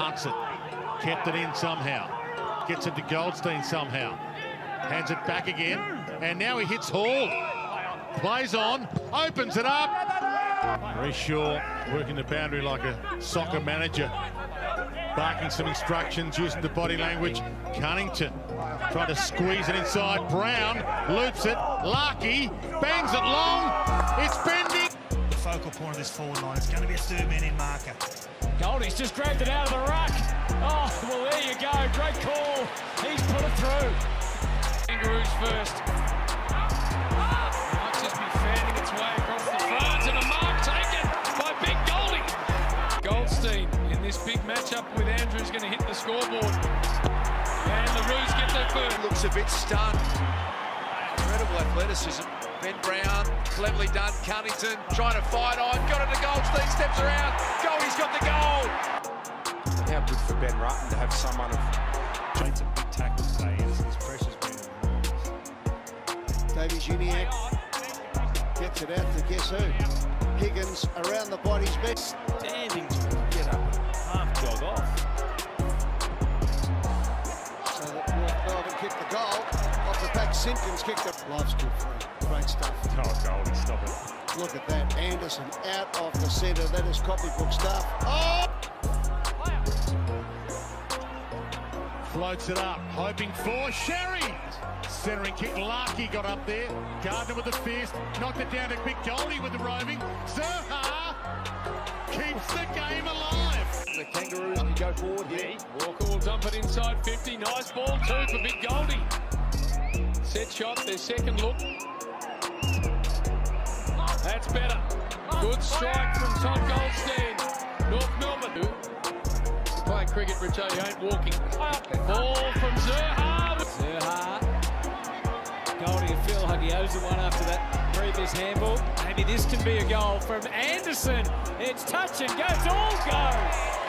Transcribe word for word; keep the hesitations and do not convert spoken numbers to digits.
hunts it. Kept it in somehow. Gets it to Goldstein somehow. Hands it back again. And now he hits Hall. Plays on. Opens it up. Very sure. Working the boundary like a soccer manager. Barking some instructions, using the body language. Cunnington trying to squeeze it inside. Brown loops it. Larkey bangs it long. It's bending. The focal point of this forward line. It's going to be a third man in marker. Golding's just grabbed it out of the ruck. Oh, well, there you go. Great call. He's put it through. Kangaroos first. Might just be fanning its way across the front, and a mark taken by Big Golding. Goldstein in this big matchup with Andrew's going to hit the scoreboard. And the Roos get their first. Looks a bit stunned. Incredible athleticism. Ben Brown, cleverly done. Cunnington trying to fight on. Got it to Goldstein, steps around. Golding's got the goal. And how good for Ben Rutten to have someone of... James a big tackle today. Anderson's pressure's been enormous. Davies Uniac gets it out to guess who. Higgins around the body's best. Standing to get up and half jog off. So that North Melbourne kicked the goal. Off the back, Simpkins kicked it. Life's good for him. Great stuff. Oh, Goldie, stop it. Look at that. Anderson out of the centre. That is copybook stuff. Oh! Floats it up, hoping for Sherry. Centering kick. Larkey got up there. Gardner with the fist. Knocked it down to Big Goldie with the roaming. Zerha keeps the game alive. The Kangaroos can go forward here. Walker will dump it inside fifty. Nice ball, too, for Big Goldie. Set shot, their second look. That's better. Good strike from Todd Goldstein. North Melbourne. Playing cricket, Richo, you ain't walking. Ball from Zerha. Zerha. Goldie and Phil Huggie owes the one after that previous handball. Maybe this can be a goal from Anderson. It's touch and goes, all go.